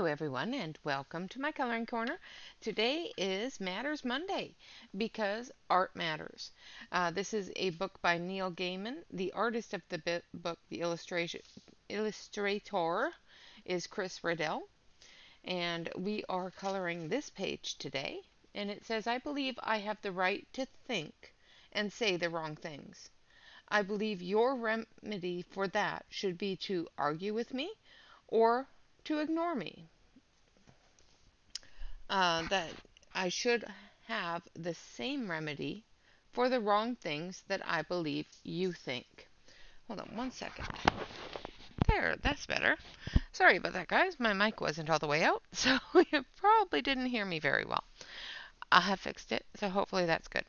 Hello everyone, and welcome to my coloring corner. Today is Matters Monday because art matters. This is a book by Neil Gaiman. The artist of the book, the illustrator, is Chris Riddell, and we are coloring this page today. And it says, I believe I have the right to think and say the wrong things. I believe your remedy for that should be to argue with me or to ignore me, that I should have the same remedy for the wrong things that I believe you think. Hold on one second. There, that's better. Sorry about that, guys. My mic wasn't all the way out, so you probably didn't hear me very well. I have fixed it, so hopefully that's good.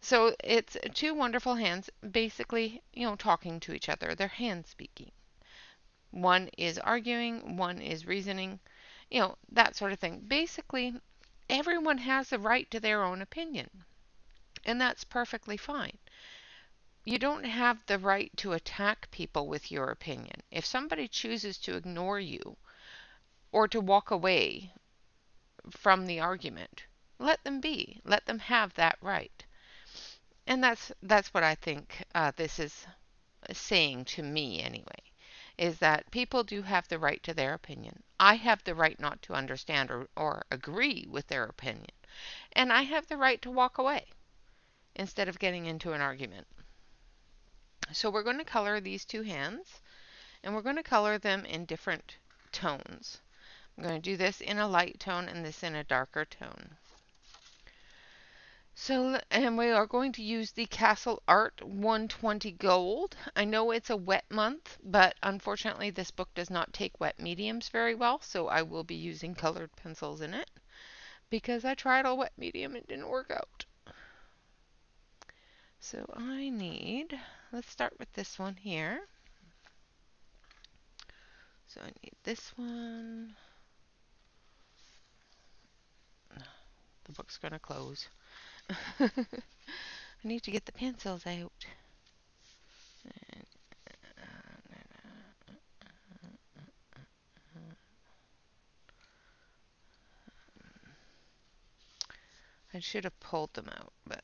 So it's two wonderful hands basically, you know, talking to each other. They're hand speaking. One is arguing, one is reasoning, you know, that sort of thing. Basically, everyone has the right to their own opinion, and that's perfectly fine. You don't have the right to attack people with your opinion. If somebody chooses to ignore you or to walk away from the argument, let them be. Let them have that right. And that's what I think this is saying to me anyway. Is that people do have the right to their opinion. I have the right not to understand or agree with their opinion. And I have the right to walk away instead of getting into an argument. So we're going to color these two hands, and we're going to color them in different tones. I'm going to do this in a light tone and this in a darker tone. So, and we are going to use the Castle Art 120 Gold. I know it's a wet month, but unfortunately this book does not take wet mediums very well, so I will be using colored pencils in it because I tried a wet medium and it didn't work out. So I need, let's start with this one here. So I need this one. The book's going to close. I need to get the pencils out. I should have pulled them out, but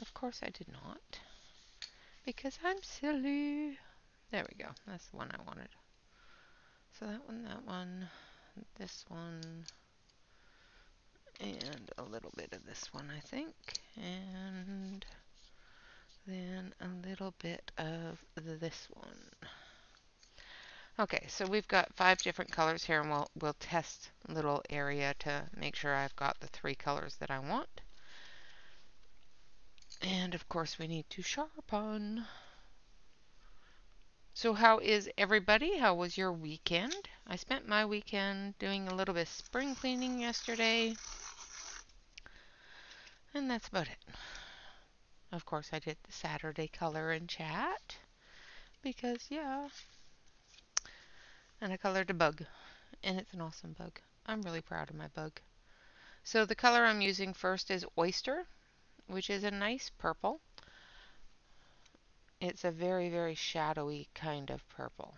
of course I did not, because I'm silly. There we go. That's the one I wanted. So that one, this one. And a little bit of this one, I think, and then a little bit of this one. Okay, so we've got 5 different colors here, and we'll test a little area to make sure I've got the 3 colors that I want. And of course we need to sharpen. So how is everybody? How was your weekend? I spent my weekend doing a little bit of spring cleaning yesterday. And that's about it. Of course, I did the Saturday color and chat. Because, yeah. And I colored a bug. And it's an awesome bug. I'm really proud of my bug. So the color I'm using first is Oyster, which is a nice purple. It's a very, very shadowy kind of purple.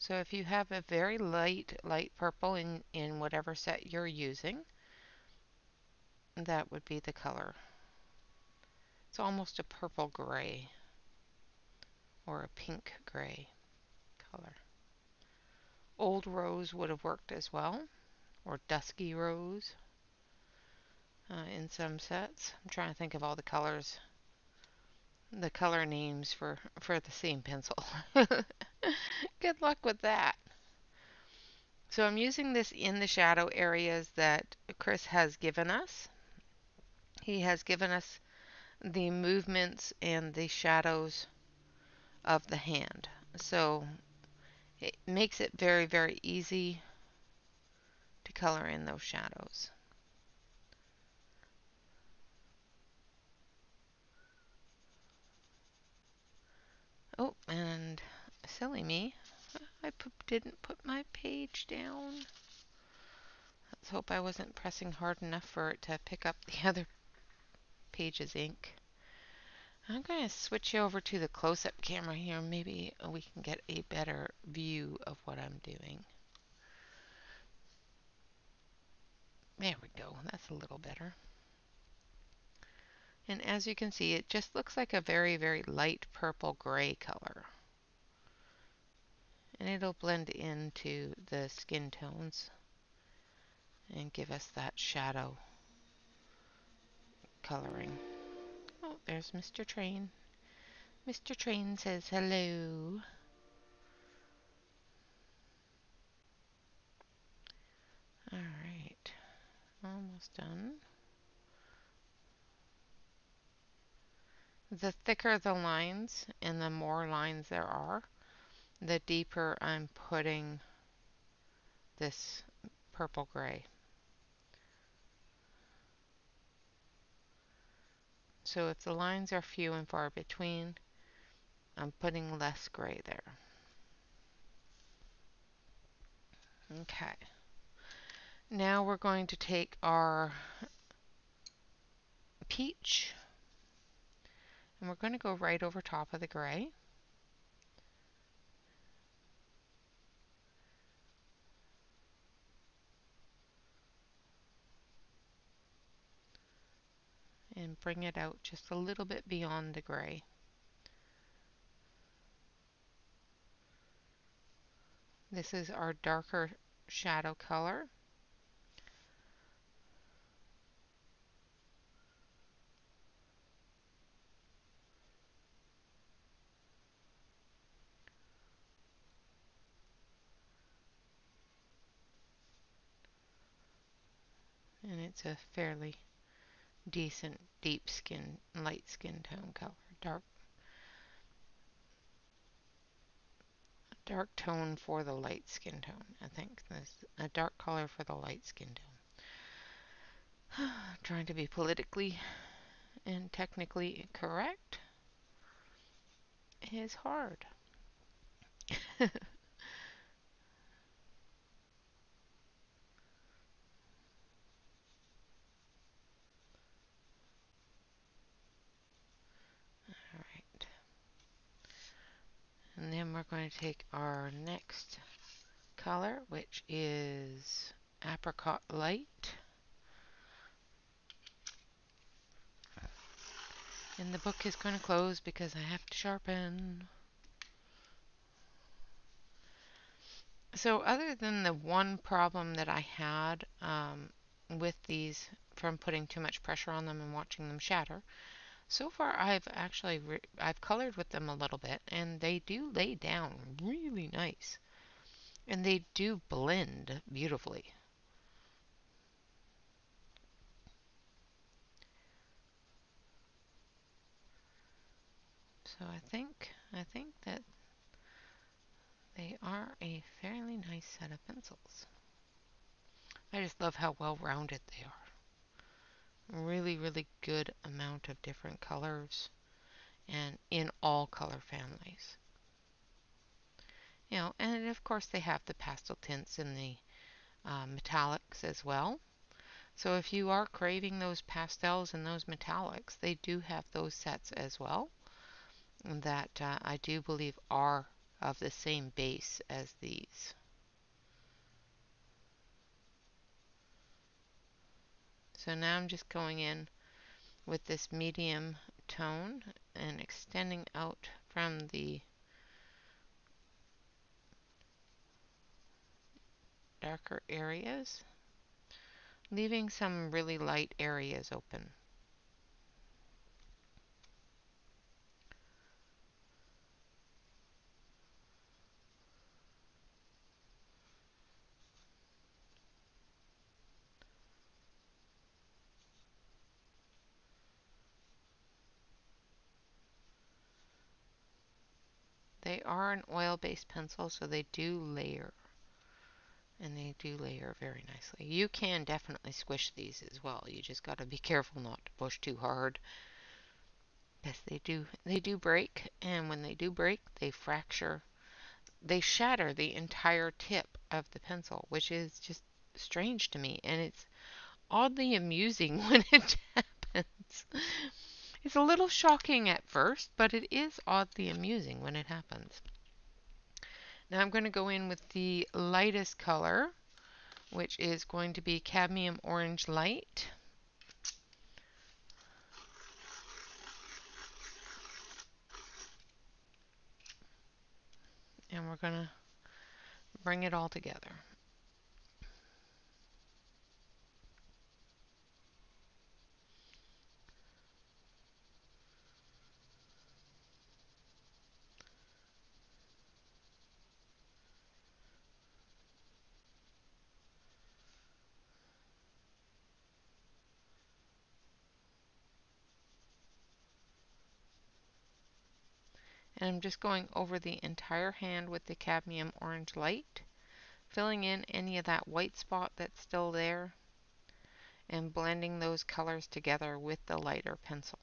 So if you have a very light purple in whatever set you're using, that would be the color. It's almost a purple gray or a pink gray color. Old Rose would have worked as well, or Dusky Rose in some sets. I'm trying to think of all the colors, the color names for the same pencil. Good luck with that. So I'm using this in the shadow areas that Chris has given us. He has given us the movements and the shadows of the hand. So it makes it very, very easy to color in those shadows. Oh, and silly me, I didn't put my page down. Let's hope I wasn't pressing hard enough for it to pick up the other page's ink. I'm going to switch you over to the close-up camera here. Maybe we can get a better view of what I'm doing. There we go. That's a little better. And as you can see, it just looks like a very, very light purple-gray color. And it'll blend into the skin tones and give us that shadow coloring. Oh, there's Mr. Train. Mr. Train says hello. All right, almost done. The thicker the lines and the more lines there are, the deeper I'm putting this purple gray. So if the lines are few and far between, I'm putting less gray there. Okay. Now we're going to take our peach and we're going to go right over top of the gray. And bring it out just a little bit beyond the gray. This is our darker shadow color. And it's a fairly decent deep skin, light skin tone color, dark tone for the light skin tone. I think this a dark color for the light skin tone. Trying to be politically and technically correct is hard. And then we're going to take our next color, which is apricot light. And the book is going to close because I have to sharpen. So other than the one problem that I had with these from putting too much pressure on them and watching them shatter, so far I've actually colored with them a little bit, and they do lay down really nice, and they do blend beautifully. So I think that they are a fairly nice set of pencils. I just love how well-rounded they are. Really, really good amount of different colors and in all color families. You know, and of course they have the pastel tints and the metallics as well. So if you are craving those pastels and those metallics, they do have those sets as well that I do believe are of the same base as these. So now I'm just going in with this medium tone and extending out from the darker areas, leaving some really light areas open. They are an oil-based pencil, so they do layer, and they do layer very nicely. You can definitely squish these as well. You just got to be careful not to push too hard, because they do break, and when they do break, they fracture, they shatter the entire tip of the pencil, which is just strange to me, and it's oddly amusing when it happens. It's a little shocking at first, but it is oddly amusing when it happens. Now I'm going to go in with the lightest color, which is going to be cadmium orange light. And we're going to bring it all together. And I'm just going over the entire hand with the cadmium orange light, filling in any of that white spot that's still there, and blending those colors together with the lighter pencil.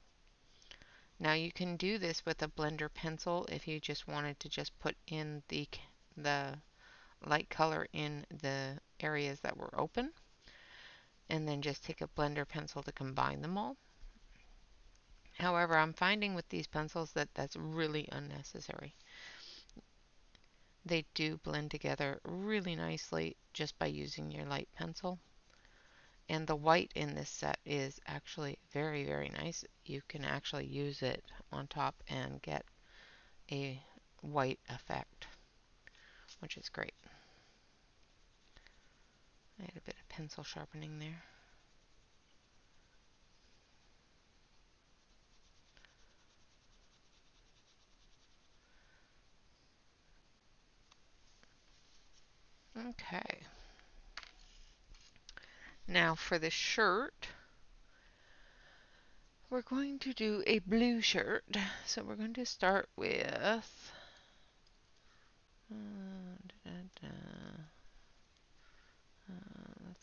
Now you can do this with a blender pencil if you just wanted to just put in the light color in the areas that were open, and then just take a blender pencil to combine them all. However, I'm finding with these pencils that that's really unnecessary. They do blend together really nicely just by using your light pencil. And the white in this set is actually very, very nice. You can actually use it on top and get a white effect, which is great. I had a bit of pencil sharpening there. Okay, now for the shirt, we're going to do a blue shirt. So we're going to start with, let's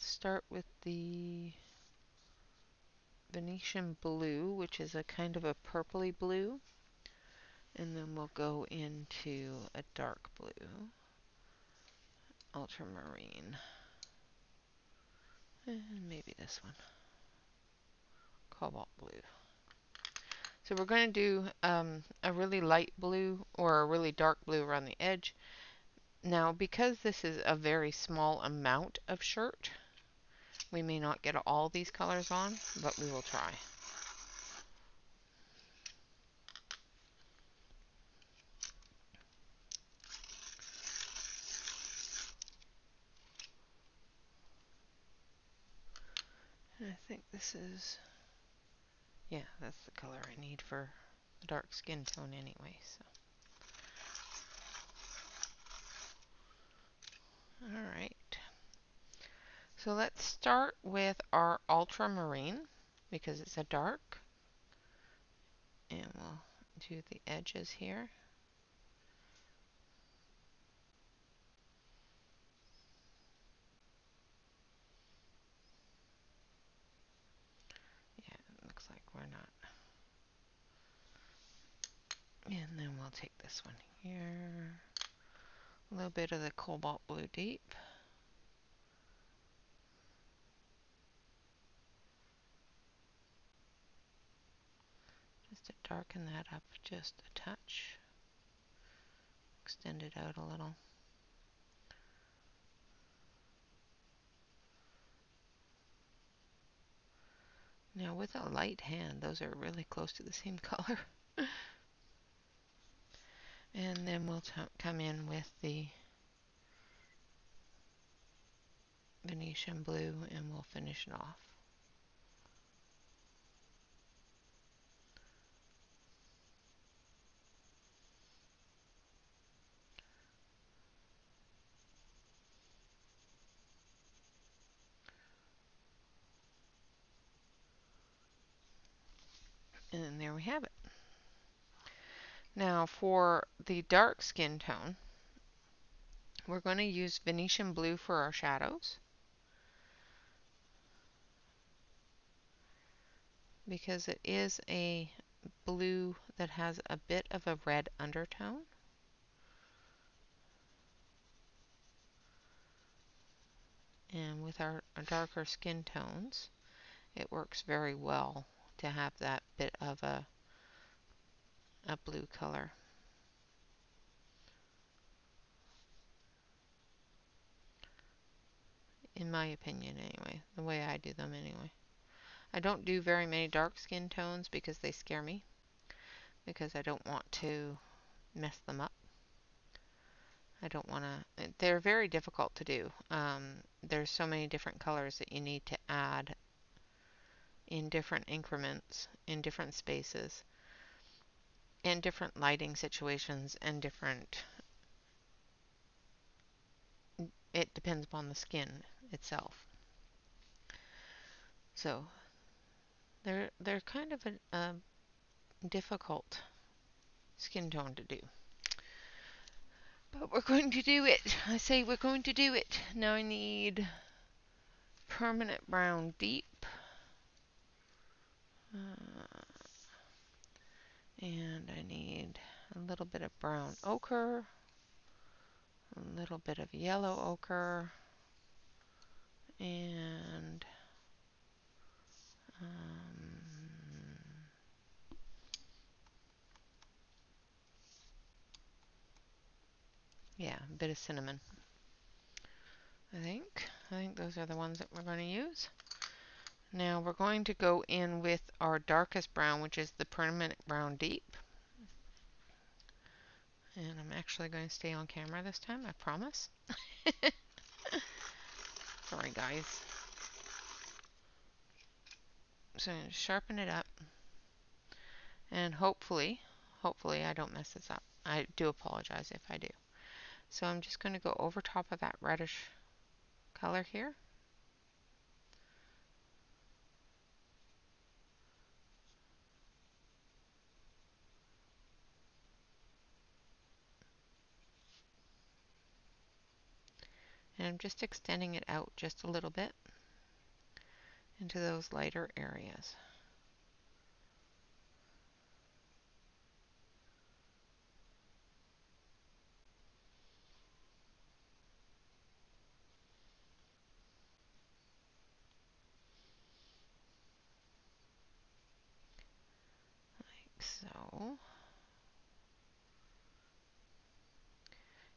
start with the Venetian blue, which is a kind of a purpley blue. And then we'll go into a dark blue. Ultramarine, and maybe this one, cobalt blue. So we're going to do a really light blue or a really dark blue around the edge. Now, because this is a very small amount of shirt, we may not get all these colors on, but we will try. I think this is, yeah, that's the color I need for the dark skin tone anyway, so. Alright. So let's start with our ultramarine, because it's a dark. And we'll do the edges here. And then we'll take this one here, a little bit of the cobalt blue deep. Just to darken that up just a touch, extend it out a little. Now with a light hand, those are really close to the same color. And then we'll come in with the Venetian blue and we'll finish it off. And there we have it. Now for the dark skin tone, we're going to use Venetian blue for our shadows, because it is a blue that has a bit of a red undertone. And with our darker skin tones, it works very well to have that bit of a blue color. In my opinion, anyway. The way I do them, anyway. I don't do very many dark skin tones because they scare me. Because I don't want to mess them up. I don't want to... They're very difficult to do. There's so many different colors that you need to add in different increments, in different spaces, and different lighting situations, and different... It depends upon the skin itself. So, they're kind of a difficult skin tone to do. But we're going to do it. I say we're going to do it. Now I need permanent brown deep. And I need a little bit of brown ochre, a little bit of yellow ochre, and yeah, a bit of cinnamon. I think those are the ones that we're going to use. Now we're going to go in with our darkest brown, which is the permanent brown deep. And I'm actually going to stay on camera this time, I promise. Sorry, guys. So I'm going to sharpen it up. And hopefully I don't mess this up. I do apologize if I do. So I'm just going to go over top of that reddish color here. And I'm just extending it out just a little bit into those lighter areas.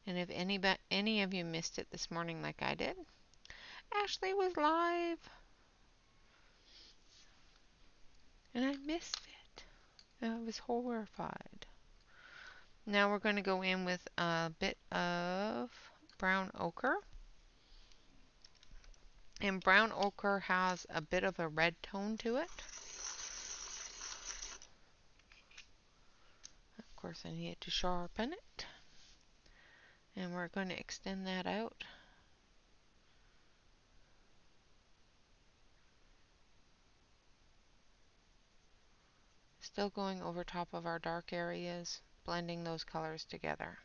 And if any of you missed it this morning like I did, Ashley was live. And I missed it. I was horrified. Now we're going to go in with a bit of brown ochre. And brown ochre has a bit of a red tone to it. Of course I need to sharpen it. And we're going to extend that out. Still going over top of our dark areas, blending those colors together.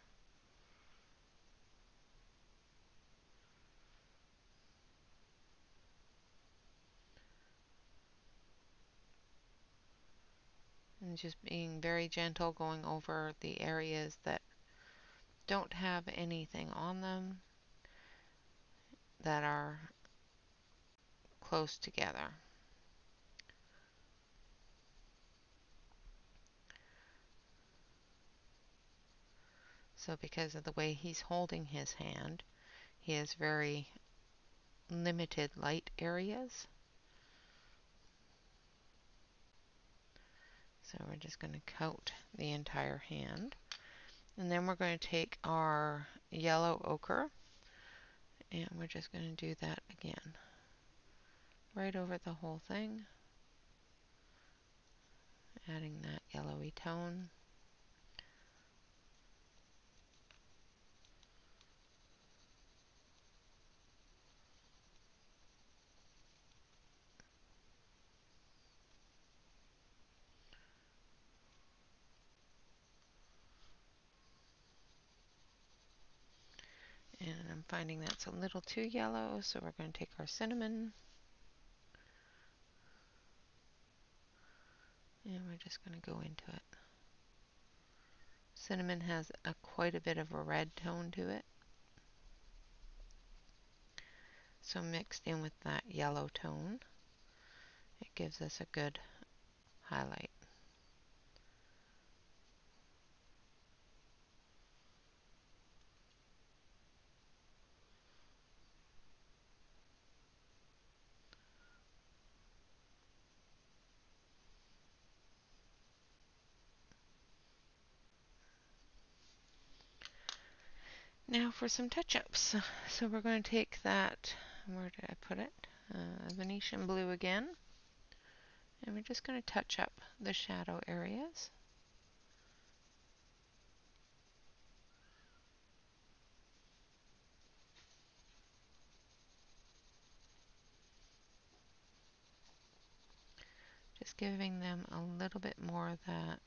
And just being very gentle, going over the areas that don't have anything on them that are close together. So because of the way he's holding his hand, he has very limited light areas. So we're just going to coat the entire hand. And then we're going to take our yellow ochre, and we're just going to do that again. Right over the whole thing. Adding that yellowy tone. Finding that's a little too yellow, so we're going to take our cinnamon and we're just going to go into it. Cinnamon has quite a bit of a red tone to it, so mixed in with that yellow tone, it gives us a good highlight. Now for some touch-ups. So we're going to take that, where did I put it? Venetian blue again. And we're just going to touch up the shadow areas. Just giving them a little bit more of that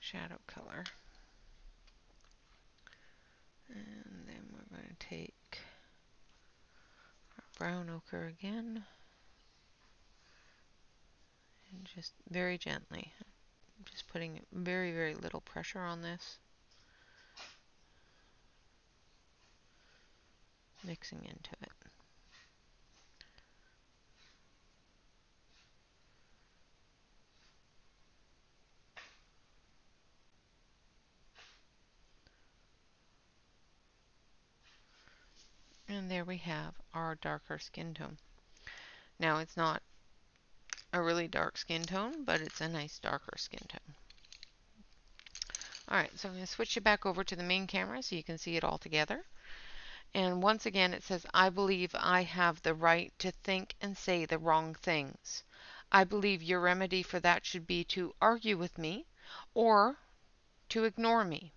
shadow color. And then we're going to take our brown ochre again and just very gently, I'm just putting very, very little pressure on this, mixing into it. And there we have our darker skin tone. Now it's not a really dark skin tone, but it's a nice darker skin tone. Alright, so I'm going to switch you back over to the main camera so you can see it all together. And once again it says, I believe I have the right to think and say the wrong things. I believe your remedy for that should be to argue with me or to ignore me.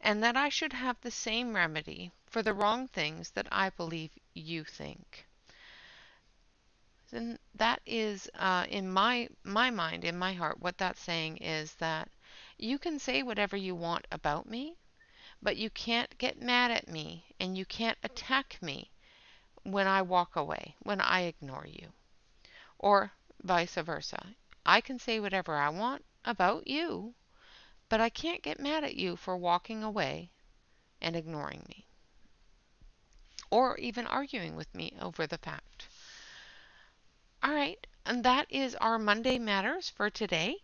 And that I should have the same remedy for the wrong things that I believe you think. And that is, in my mind, in my heart, what that's saying is that you can say whatever you want about me, but you can't get mad at me and you can't attack me when I walk away, when I ignore you. Or vice versa. I can say whatever I want about you, but I can't get mad at you for walking away and ignoring me, or even arguing with me over the fact. All right, and that is our Monday Matters for today.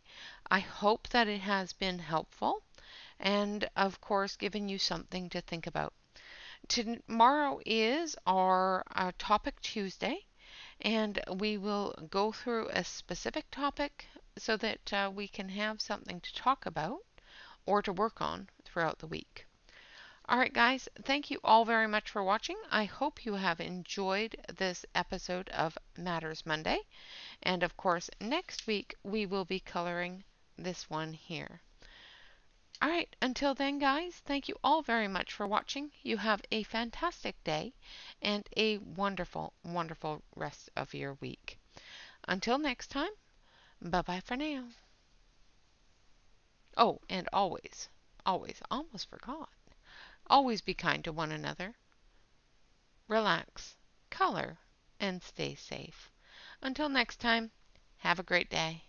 I hope that it has been helpful and, of course, given you something to think about. Tomorrow is our Topic Tuesday, and we will go through a specific topic so that we can have something to talk about or to work on throughout the week. Alright guys, thank you all very much for watching. I hope you have enjoyed this episode of Matters Monday. And of course, next week we will be coloring this one here. Alright, until then guys, thank you all very much for watching. You have a fantastic day and a wonderful, wonderful rest of your week. Until next time, bye-bye for now. Oh, and always, always, almost forgot. Always be kind to one another. Relax, color, and stay safe. Until next time, have a great day.